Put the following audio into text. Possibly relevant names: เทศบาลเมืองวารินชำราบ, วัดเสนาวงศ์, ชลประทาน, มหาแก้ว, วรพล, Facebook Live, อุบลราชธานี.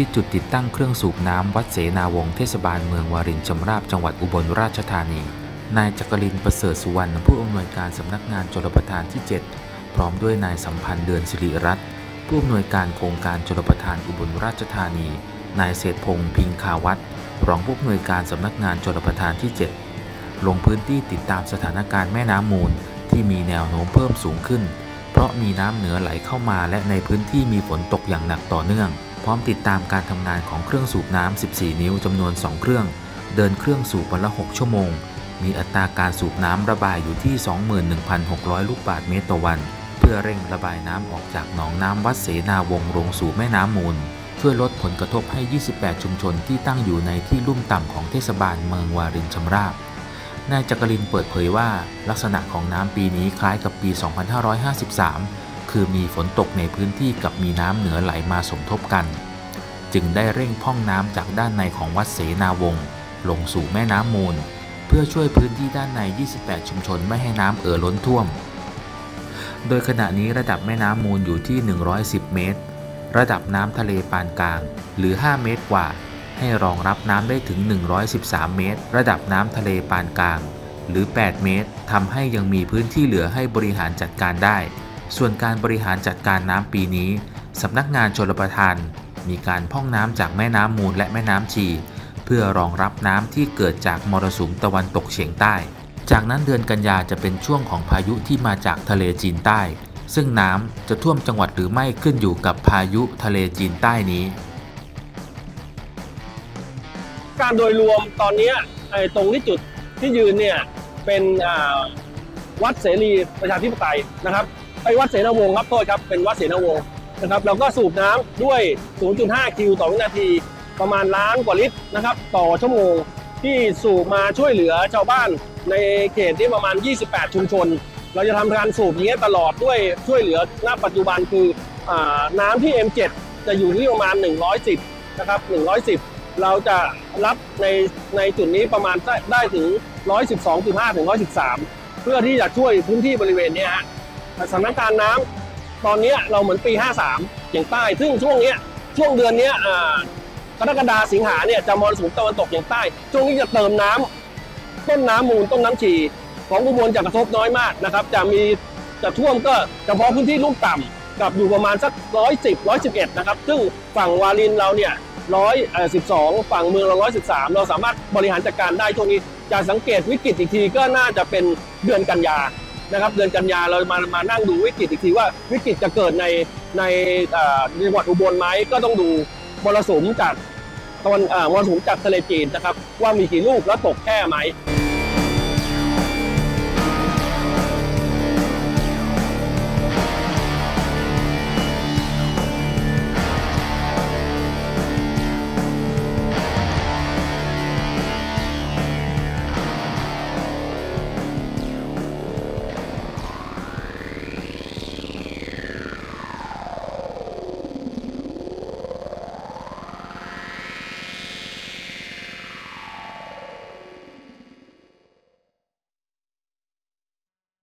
ที่จุดติดตั้งเครื่องสูบน้ำวัดเสนาวงศ์เทศบาลเมืองวารินชำราบจังหวัดอุบลราชธานีนายจักรินทร์ประเสริฐสุวรรณผู้อำนวยการสำนักงานชลประทานที่7พร้อมด้วยนายสัมพันธ์เดือนสิริรัตน์ผู้อำนวยการโครงการชลประทานอุบลราชธานีนายเศรษฐพงษ์พิงคาวัตรรองผู้อำนวยการสำนักงานชลประทานที่7ลงพื้นที่ติดตามสถานการณ์แม่น้ำมูลที่มีแนวโน้มเพิ่มสูงขึ้นเพราะมีน้ำเหนือไหลเข้ามาและในพื้นที่มีฝนตกอย่างหนักต่อเนื่องพร้อมติดตามการทำงานของเครื่องสูบน้ำ14นิ้วจำนวน2เครื่องเดินเครื่องสูบวันละ6ชั่วโมงมีอัตราการสูบน้ำระบายอยู่ที่ 21,600 ลูกบาศก์เมตรต่อวันเพื่อเร่งระบายน้ำออกจากหนองน้ำวัดเสนาวงศ์ลงสู่แม่น้ำมูลเพื่อลดผลกระทบให้28ชุมชนที่ตั้งอยู่ในที่ลุ่มต่ำของเทศบาลเมืองวารินชำราบนายจักรินทร์เปิดเผยว่าลักษณะของน้ำปีนี้คล้ายกับปี 2553 คือมีฝนตกในพื้นที่กับมีน้ำเหนือไหลมาสมทบกันจึงได้เร่งพ่องน้ำจากด้านในของวัดเสนาวงศ์ลงสู่แม่น้ำมูลเพื่อช่วยพื้นที่ด้านใน28ชุมชนไม่ให้น้ำเอ่อล้นท่วมโดยขณะนี้ระดับแม่น้ำมูลอยู่ที่110เมตรระดับน้ำทะเลปานกลางหรือ5เมตรกว่าให้รองรับน้ำได้ถึง113เมตรระดับน้ำทะเลปานกลางหรือ8เมตรทำให้ยังมีพื้นที่เหลือให้บริหารจัดการได้ส่วนการบริหารจัดการน้ำปีนี้สำนักงานชลประทานมีการพ่องน้ำจากแม่น้ำมูลและแม่น้ำชีเพื่อรองรับน้ำที่เกิดจากมรสุมตะวันตกเฉียงใต้จากนั้นเดือนกันยาจะเป็นช่วงของพายุที่มาจากทะเลจีนใต้ซึ่งน้ำจะท่วมจังหวัดหรือไม่ขึ้นอยู่กับพายุทะเลจีนใต้นี้การโดยรวมตอนนี้ตรงที่จุดที่ยืนเนี่ยเป็นวัดเสรีประชาธิปไตยนะครับไปวัดเสนาวงศ์ครับโทษครับเป็นวัดเสนาวงศ์นะครับเราก็สูบน้ำด้วย 0.5 คิวต่อวินาทีประมาณล้านกว่าลิตรนะครับต่อชั่วโมงที่สูบมาช่วยเหลือชาวบ้านในเขตที่ประมาณ28ชุมชนเราจะทำการสูบนี้ตลอดด้วยช่วยเหลือณปัจจุบันคือน้ำที่ M7 จะอยู่ที่ประมาณ110นะครับ110เราจะรับในจุดนี้ประมาณได้ถึง 112.5 ถึง 113เพื่อที่จะช่วยพื้นที่บริเวณนี้ฮะสถานการณ์น้ำตอนนี้เราเหมือนปี53อย่างใต้ซึ่งช่วงนี้ช่วงเดือนนี้กรกฎาคมสิงหาเนี่ยจะมรสุมตะวันตกอย่างใต้ช่วงนี้จะเติมน้ำต้นน้ำมูลต้นน้ำฉี่ของอุบลจะกระทบน้อยมากนะครับจะท่วมก็เฉพาะพื้นที่ลุ่มต่ำกับอยู่ประมาณสัก110-111นะครับซึ่งฝั่งวารินเราเนี่ย112ฝั่งเมืองเรา113เราสามารถบริหารจัดการได้ช่วงนี้จะสังเกตวิกฤตอีกทีก็น่าจะเป็นเดือนกันยานะครับเดือนกันยาเรามานั่งดูวิกฤตอีกทีว่าวิกฤตจะเกิดในจังหวัดอุบลไหมก็ต้องดูมรสุมจากทะเลจีนนะครับว่ามีกี่ลูกแล้วตกแค่ไหม